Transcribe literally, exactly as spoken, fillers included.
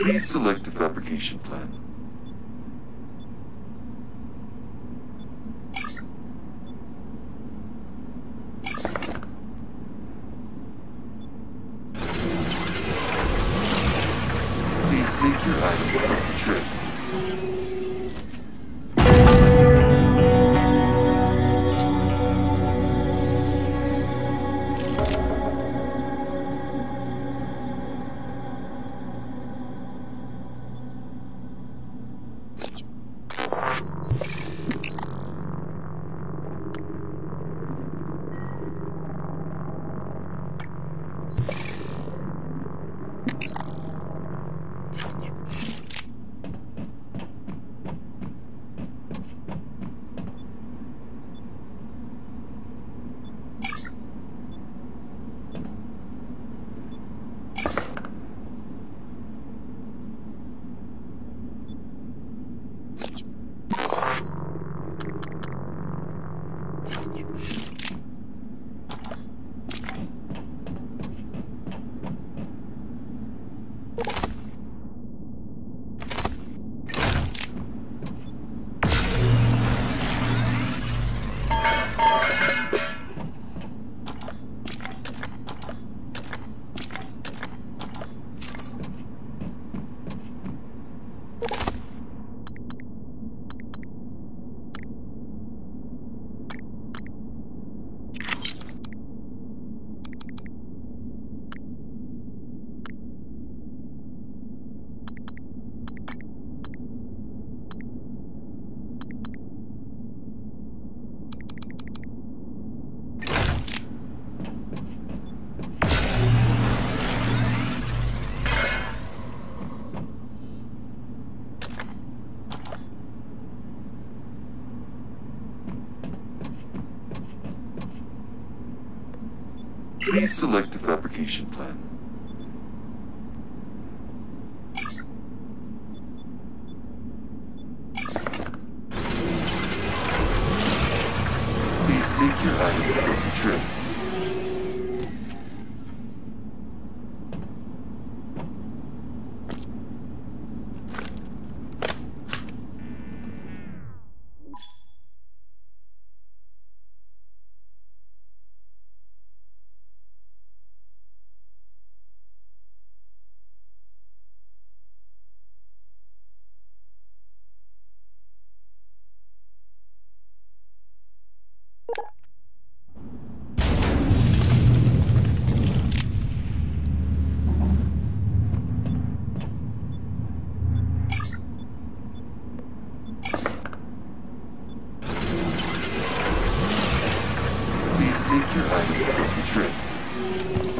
Please select the fabrication plan. Please take your item on the trip. Please select the fabrication plan. Please take your item on the trip. Take your item on the trip.